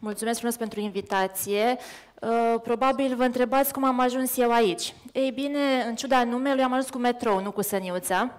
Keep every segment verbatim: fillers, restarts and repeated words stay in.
Mulțumesc frumos pentru invitație. Probabil vă întrebați cum am ajuns eu aici. Ei bine, în ciuda numelui, am ajuns cu metrou, nu cu săniuța.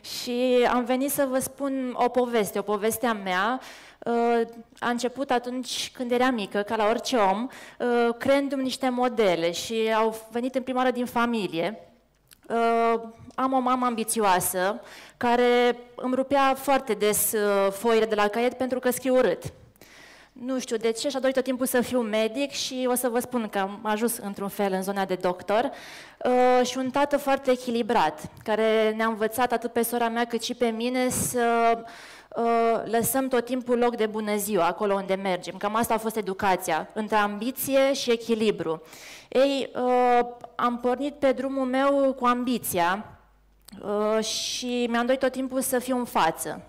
Și am venit să vă spun o poveste, o poveste a mea. A început atunci când eram mică, ca la orice om, creându-mi niște modele și au venit în prima oară din familie. Am o mamă ambițioasă care îmi rupea foarte des foile de la caiet pentru că scriu urât. Nu știu de ce, și-a dorit tot timpul să fiu medic și o să vă spun că am ajuns într-un fel în zona de doctor. Uh, și un tată foarte echilibrat, care ne-a învățat atât pe sora mea cât și pe mine să uh, lăsăm tot timpul loc de bună ziua acolo unde mergem. Cam asta a fost educația, între ambiție și echilibru. Ei, uh, am pornit pe drumul meu cu ambiția uh, și mi-am dorit tot timpul să fiu în față.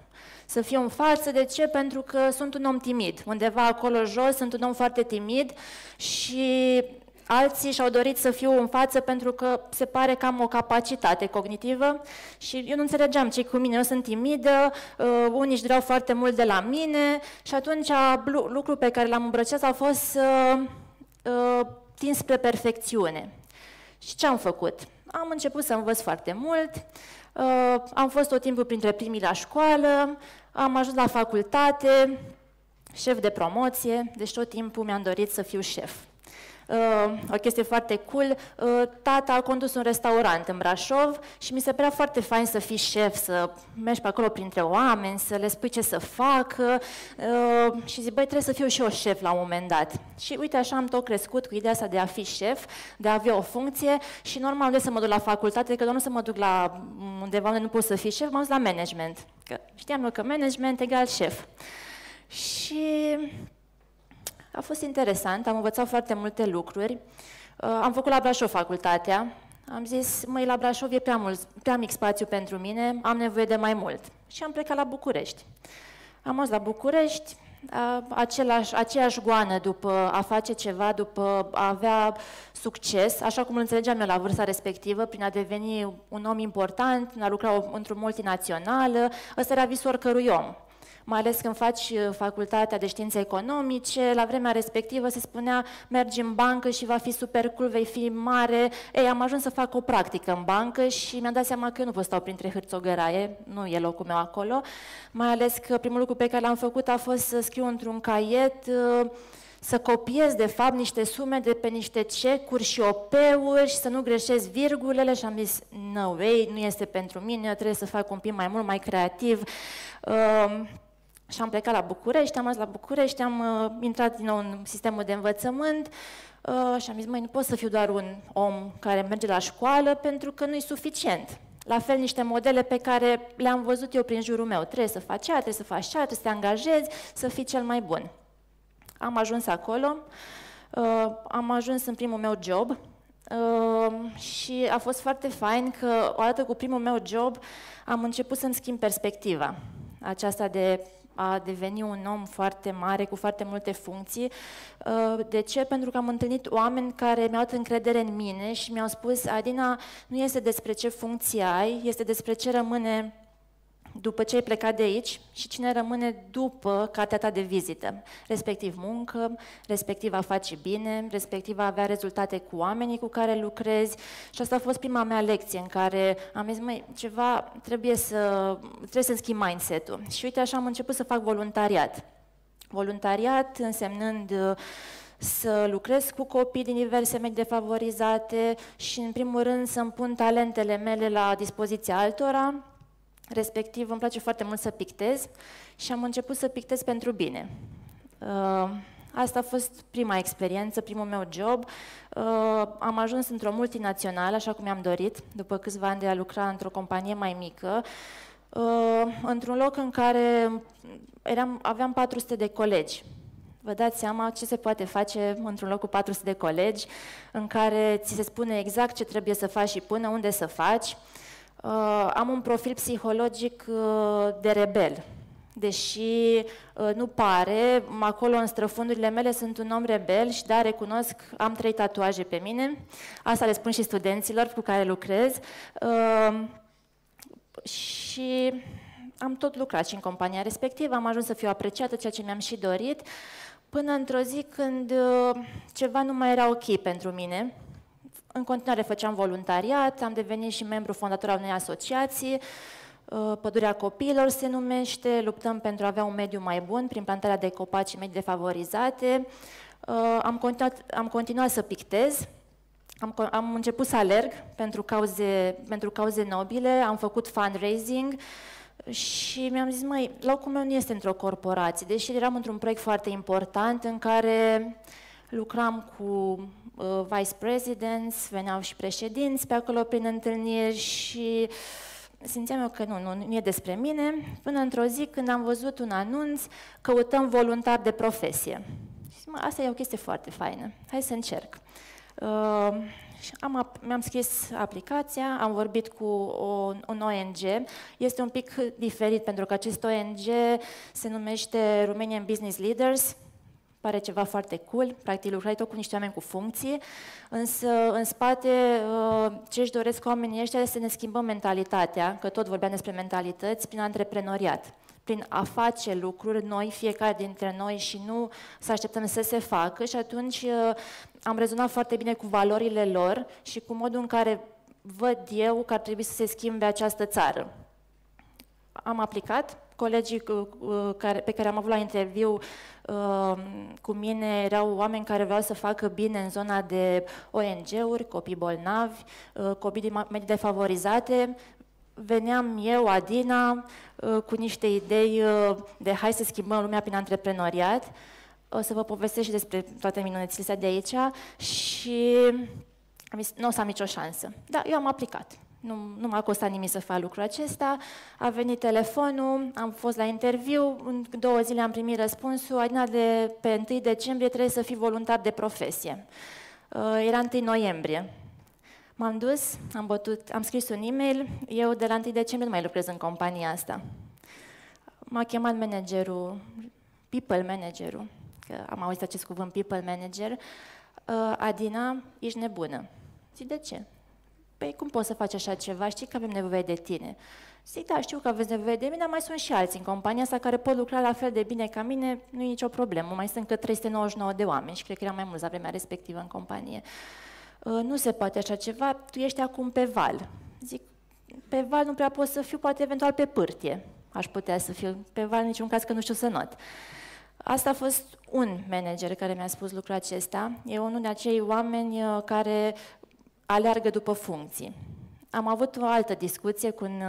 Să fiu în față. De ce? Pentru că sunt un om timid. Undeva acolo jos sunt un om foarte timid și alții și-au dorit să fiu în față pentru că se pare că am o capacitate cognitivă și eu nu înțelegeam ce-i cu mine. Eu sunt timidă, unii își doreau foarte mult de la mine și atunci lucrul pe care l-am îmbrăcat a fost să tind spre perfecțiune. Și ce am făcut? Am început să învăț foarte mult. Uh, am fost tot timpul printre primii la școală, am ajuns la facultate, șef de promoție, deci tot timpul mi-am dorit să fiu șef. Uh, o chestie foarte cool, uh, tata a condus un restaurant în Brașov și mi se părea foarte fain să fii șef, să mergi pe acolo printre oameni, să le spui ce să facă uh, și zic, băi, trebuie să fiu și eu șef la un moment dat. Și uite, așa am tot crescut cu ideea asta de a fi șef, de a avea o funcție și normal de să mă duc la facultate, că doar nu să mă duc la undeva unde nu pot să fiu șef, m-am dus la management, că știam eu că management egal șef. Și a fost interesant, am învățat foarte multe lucruri. Am făcut la Brașov facultatea. Am zis, măi, la Brașov e prea, mult, prea mic spațiu pentru mine, am nevoie de mai mult. Și am plecat la București. Am ajuns la București, același, aceeași goană după a face ceva, după a avea succes, așa cum îl înțelegeam eu la vârsta respectivă, prin a deveni un om important, a lucra într-o multinațională. Ăsta era visul oricărui om. Mai ales când faci facultatea de științe economice, la vremea respectivă se spunea mergi în bancă și va fi super cool, vei fi mare. Ei, am ajuns să fac o practică în bancă și mi-am dat seama că eu nu pot stau printre hârțogăraie, nu e locul meu acolo. Mai ales că primul lucru pe care l-am făcut a fost să scriu într-un caiet, să copiez de fapt niște sume de pe niște cecuri și O P-uri și să nu greșesc virgulele și am zis, no way, nu este pentru mine, eu trebuie să fac un pic mai mult, mai creativ. Și am plecat la București, am ajuns la București, am uh, intrat din nou în sistemul de învățământ uh, și am zis, măi, nu pot să fiu doar un om care merge la școală pentru că nu-i suficient. La fel, niște modele pe care le-am văzut eu prin jurul meu. Trebuie să faci aia, trebuie să faci aia, trebuie să te angajezi, să fii cel mai bun. Am ajuns acolo, uh, am ajuns în primul meu job uh, și a fost foarte fain că odată cu primul meu job am început să-mi schimb perspectiva aceasta de a deveni un om foarte mare, cu foarte multe funcții. De ce? Pentru că am întâlnit oameni care mi-au dat încredere în mine și mi-au spus, Adina, nu este despre ce funcție ai, este despre ce rămâne după ce ai plecat de aici și cine rămâne după cartea ta de vizită. Respectiv muncă, respectiv a face bine, respectiv a avea rezultate cu oamenii cu care lucrezi. Și asta a fost prima mea lecție în care am zis, măi, ceva trebuie să, trebuie să schimb mindset-ul. Și uite, așa am început să fac voluntariat. Voluntariat însemnând să lucrez cu copii din diverse medii defavorizate și, în primul rând, să-mi pun talentele mele la dispoziția altora. Respectiv, îmi place foarte mult să pictez și am început să pictez pentru bine. Asta a fost prima experiență, primul meu job. Am ajuns într-o multinațională, așa cum mi-am dorit, după câțiva ani de a lucra într-o companie mai mică, într-un loc în care eram, aveam patru sute de colegi. Vă dați seama ce se poate face într-un loc cu patru sute de colegi, în care ți se spune exact ce trebuie să faci și până unde să faci. Uh, am un profil psihologic uh, de rebel, deși uh, nu pare, acolo în străfundurile mele sunt un om rebel și da, recunosc, am trei tatuaje pe mine, asta le spun și studenților cu care lucrez uh, și am tot lucrat și în compania respectivă, am ajuns să fiu apreciată, ceea ce mi-am și dorit, până într-o zi când ceva nu mai era ok pentru mine. În continuare făceam voluntariat, am devenit și membru fondator al unei asociații, Pădurea Copiilor se numește, luptăm pentru a avea un mediu mai bun prin plantarea de copaci în medii defavorizate. Am continuat, am continuat să pictez, am, am început să alerg pentru cauze, pentru cauze nobile, am făcut fundraising și mi-am zis, măi, locul meu nu este într-o corporație, deși eram într-un proiect foarte important în care lucram cu uh, vice presidents, veneau și președinți pe acolo prin întâlniri și simțeam eu că nu, nu, nu e despre mine, până într-o zi când am văzut un anunț, căutăm voluntari de profesie. Și mă, asta e o chestie foarte faină, hai să încerc. Uh, Mi-am scris aplicația, am vorbit cu o, un O N G, este un pic diferit pentru că acest O N G se numește Romanian Business Leaders, pare ceva foarte cool, practic lucrai tot cu niște oameni cu funcții, însă în spate ce își doresc oamenii ăștia este să ne schimbăm mentalitatea, că tot vorbeam despre mentalități, prin antreprenoriat, prin a face lucruri noi, fiecare dintre noi și nu să așteptăm să se facă și atunci am rezonat foarte bine cu valorile lor și cu modul în care văd eu că ar trebui să se schimbe această țară. Am aplicat, colegii pe care am avut la interviu cu mine erau oameni care vreau să facă bine în zona de O N G-uri, copii bolnavi, copii din medii defavorizate. Veneam eu, Adina, cu niște idei de hai să schimbăm lumea prin antreprenoriat. O să vă povestesc și despre toate minunățile de aici și nu o să am nicio șansă. Da, eu am aplicat. Nu, nu m-a costat nimic să fac lucrul acesta, a venit telefonul, am fost la interviu, în două zile am primit răspunsul, Adina, de pe întâi decembrie trebuie să fii voluntar de profesie. Era întâi noiembrie. M-am dus, am, bătut, am scris un e-mail, eu de la întâi decembrie nu mai lucrez în compania asta. M-a chemat managerul, people managerul, că am auzit acest cuvânt, people manager, Adina, ești nebună. Zic, de ce? Păi, cum poți să faci așa ceva? Știi că avem nevoie de tine. Zic, da, știu că aveți nevoie de mine, dar mai sunt și alții în compania asta care pot lucra la fel de bine ca mine, nu e nicio problemă. Mai sunt încă trei sute nouăzeci și nouă de oameni și cred că eram mai mulți la vremea respectivă în companie. Nu se poate așa ceva, tu ești acum pe val. Zic, pe val nu prea pot să fiu, poate eventual pe pârtie aș putea să fiu. Pe val în niciun caz că nu știu să not. Asta a fost un manager care mi-a spus lucrul acesta. E unul de acei oameni care aleargă după funcții. Am avut o altă discuție cu un,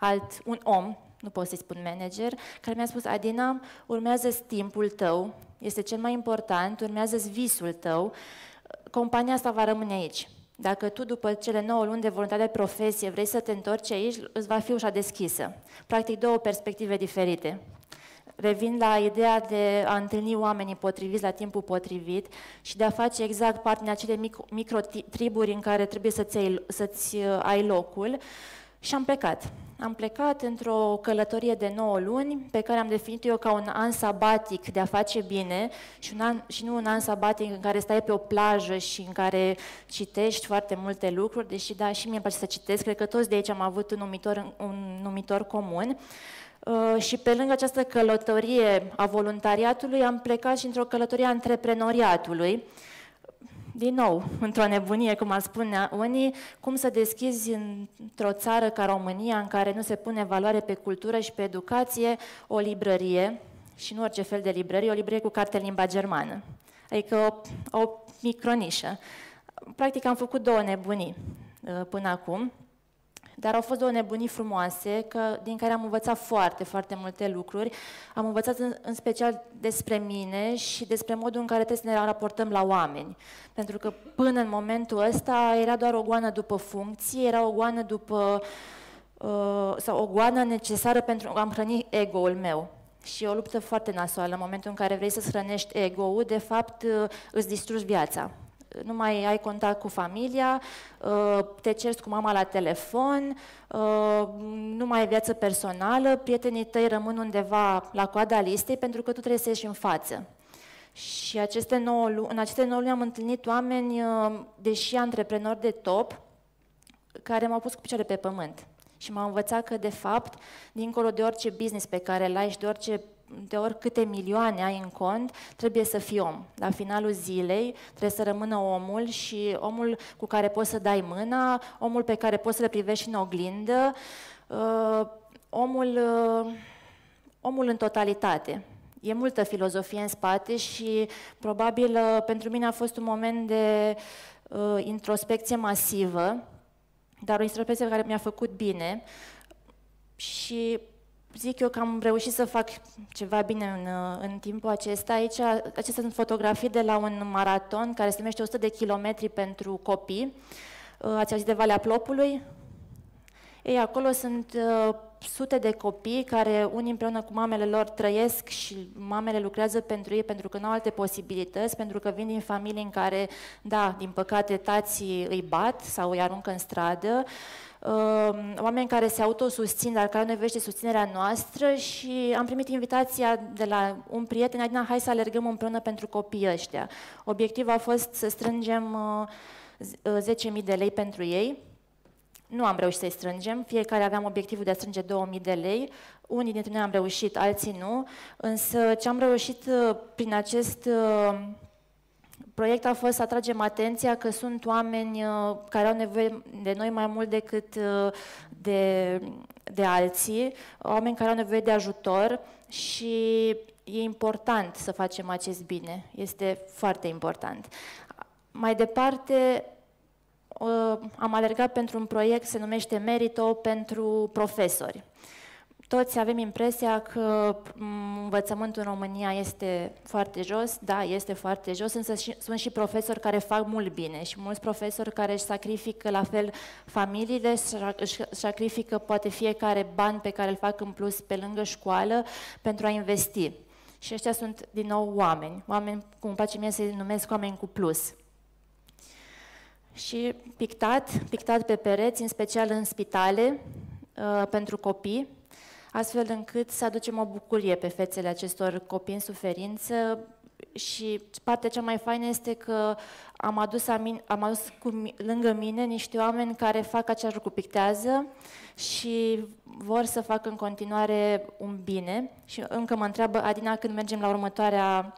alt, un om, nu pot să-i spun manager, care mi-a spus, Adina, urmează-ți timpul tău, este cel mai important, urmează-ți visul tău, compania asta va rămâne aici. Dacă tu după cele nouă luni de voluntariat de profesie vrei să te întorci aici, îți va fi ușa deschisă. Practic două perspective diferite. Revin la ideea de a întâlni oamenii potriviți la timpul potrivit și de a face exact parte din acele microtriburi în care trebuie să-ți ai, să-ți ai locul. Și am plecat. Am plecat într-o călătorie de nouă luni, pe care am definit eu ca un an sabatic de a face bine și, un an, și nu un an sabatic în care stai pe o plajă și în care citești foarte multe lucruri, deși da, și mie îmi place să citesc, cred că toți de aici am avut un numitor, un numitor comun. Uh, și pe lângă această călătorie a voluntariatului, am plecat și într-o călătorie a antreprenoriatului. Din nou, într-o nebunie, cum ar spune unii, cum să deschizi într-o țară ca România, în care nu se pune valoare pe cultură și pe educație, o librărie, și nu orice fel de librărie, o librărie cu carte în limba germană. Adică o, o micronișă. Practic am făcut două nebunii uh, până acum. Dar au fost două nebunii frumoase, că, din care am învățat foarte, foarte multe lucruri. Am învățat în, în special despre mine și despre modul în care trebuie să ne raportăm la oameni. Pentru că până în momentul ăsta era doar o goană după funcții, era o goană după, uh, sau o goană necesară pentru a-mi hrăni ego-ul meu. Și e o luptă foarte nasoală în momentul în care vrei să-ți hrănești ego-ul, de fapt îți distrugi viața. Nu mai ai contact cu familia, te cerți cu mama la telefon, nu mai ai viață personală, prietenii tăi rămân undeva la coada listei pentru că tu trebuie să ieși în față. Și aceste nouă, în aceste nouă luni am întâlnit oameni, deși antreprenori de top, care m-au pus cu picioare pe pământ Și m-a învățat că, de fapt, dincolo de orice business pe care îl ai și de orice, de oricâte milioane ai în cont, trebuie să fii om. La finalul zilei trebuie să rămână omul și omul cu care poți să dai mâna, omul pe care poți să-l privești în oglindă, omul, omul în totalitate. E multă filozofie în spate și probabil pentru mine a fost un moment de introspecție masivă, dar o introspecție care mi-a făcut bine și zic eu că am reușit să fac ceva bine în, în timpul acesta. Aici, acestea sunt fotografii de la un maraton care se numește o sută de kilometri pentru copii. Ați auzit de Valea Plopului? Ei, acolo sunt uh, sute de copii care unii împreună cu mamele lor trăiesc și mamele lucrează pentru ei pentru că nu au alte posibilități, pentru că vin din familii în care, da, din păcate, tații îi bat sau îi aruncă în stradă, uh, oameni care se autosusțin, dar care nu nevoie de susținerea noastră și am primit invitația de la un prieten, Adina, hai să alergăm împreună pentru copiii ăștia. Obiectivul a fost să strângem uh, zece mii de lei pentru ei. Nu am reușit să-i strângem, fiecare aveam obiectivul de a strânge două mii de lei, unii dintre noi am reușit, alții nu, însă ce am reușit prin acest proiect a fost să atragem atenția că sunt oameni care au nevoie de noi mai mult decât de, de alții, oameni care au nevoie de ajutor și e important să facem acest bine, este foarte important. Mai departe, am alergat pentru un proiect, se numește Merito, pentru profesori. Toți avem impresia că învățământul în România este foarte jos, da, este foarte jos, însă și, sunt și profesori care fac mult bine și mulți profesori care își sacrifică la fel familiile, își sacrifică poate fiecare ban pe care îl fac în plus pe lângă școală pentru a investi. Și ăștia sunt din nou oameni, oameni, cum îmi place mie să-i numesc, oameni cu plus. Și pictat, pictat pe pereți, în special în spitale, pentru copii, astfel încât să aducem o bucurie pe fețele acestor copii în suferință. Și partea cea mai faină este că am adus, amin, am adus cu, lângă mine niște oameni care fac același lucru, pictează și vor să facă în continuare un bine. Și încă mă întreabă Adina când mergem la următoarea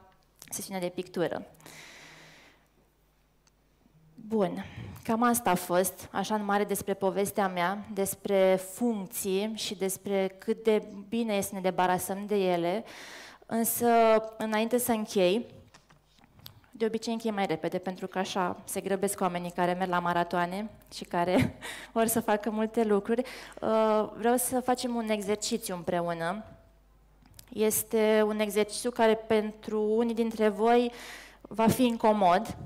sesiune de pictură. Bun, cam asta a fost, așa în mare, despre povestea mea, despre funcții și despre cât de bine este să ne debarasăm de ele. Însă, înainte să închei, de obicei închei mai repede, pentru că așa se grăbesc oamenii care merg la maratoane și care vor să facă multe lucruri, vreau să facem un exercițiu împreună. Este un exercițiu care pentru unii dintre voi va fi incomod,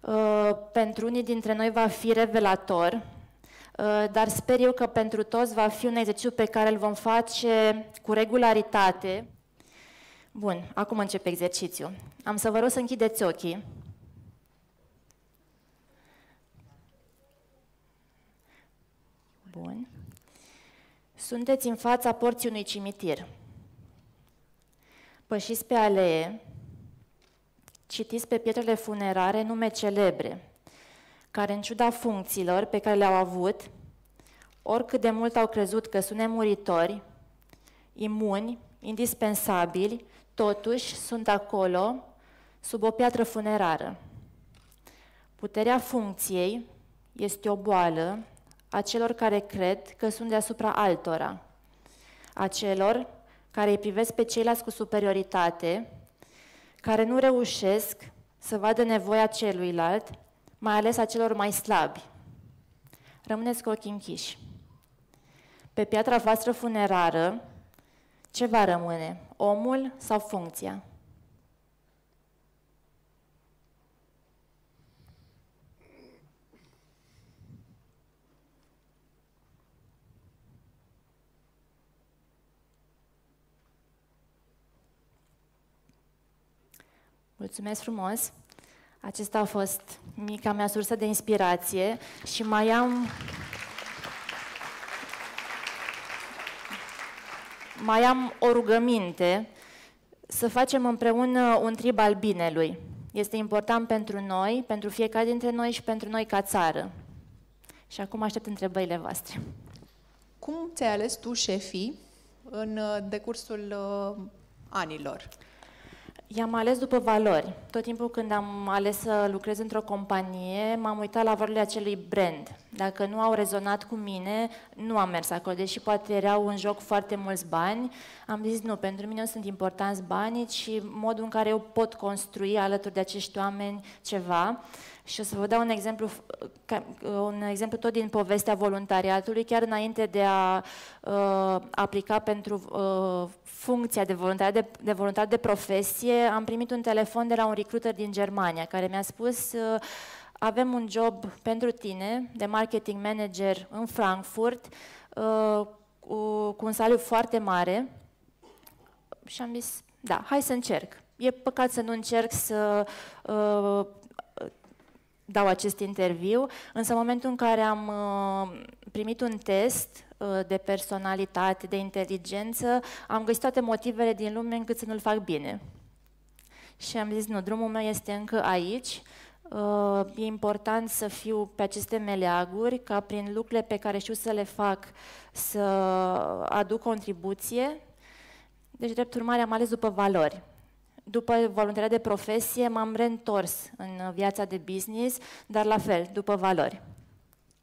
Uh, pentru unii dintre noi va fi revelator, uh, dar sper eu că pentru toți va fi un exercițiu pe care îl vom face cu regularitate. Bun, acum începe exercițiul. Am să vă rog să închideți ochii. Bun. Sunteți în fața porții unui cimitir. Pășiți pe alee. Citiți pe pietrele funerare nume celebre, care în ciuda funcțiilor pe care le-au avut, oricât de mult au crezut că sunt nemuritori, imuni, indispensabili, totuși sunt acolo, sub o piatră funerară. Puterea funcției este o boală a celor care cred că sunt deasupra altora, a celor care îi privesc pe ceilalți cu superioritate, care nu reușesc să vadă nevoia celuilalt, mai ales a celor mai slabi. Rămâneți cu ochii închiși. Pe piatra voastră funerară, ce va rămâne? Omul sau funcția? Mulțumesc frumos! Acesta a fost mica mea sursă de inspirație și mai am, mai am o rugăminte să facem împreună un trib al binelui. Este important pentru noi, pentru fiecare dintre noi și pentru noi ca țară. Și acum aștept întrebările voastre. Cum ți-ai ales tu șefii în decursul anilor? I-am ales după valori. Tot timpul când am ales să lucrez într-o companie, m-am uitat la valorile acelui brand. Dacă nu au rezonat cu mine, nu am mers acolo. Deși poate erau în joc foarte mulți bani, am zis nu, pentru mine nu sunt importanți banii, ci modul în care eu pot construi alături de acești oameni ceva. Și o să vă dau un exemplu, un exemplu tot din povestea voluntariatului, chiar înainte de a uh, aplica pentru uh, funcția de voluntar de, de voluntar de profesie, am primit un telefon de la un recruiter din Germania, care mi-a spus uh, avem un job pentru tine de marketing manager în Frankfurt, uh, cu, cu un salariu foarte mare. Și am zis, da, hai să încerc. E păcat să nu încerc să... Uh, dau acest interviu, însă în momentul în care am uh, primit un test uh, de personalitate, de inteligență, am găsit toate motivele din lume încât să nu-l fac bine. Și am zis, nu, drumul meu este încă aici, uh, e important să fiu pe aceste meleaguri, ca prin lucrurile pe care știu să le fac să aduc contribuție. Deci, drept urmare, am ales după valori. După voluntariat de profesie, m-am reîntors în viața de business, dar la fel, după valori.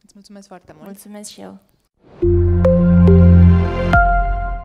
Îți mulțumesc foarte mult! Mulțumesc și eu!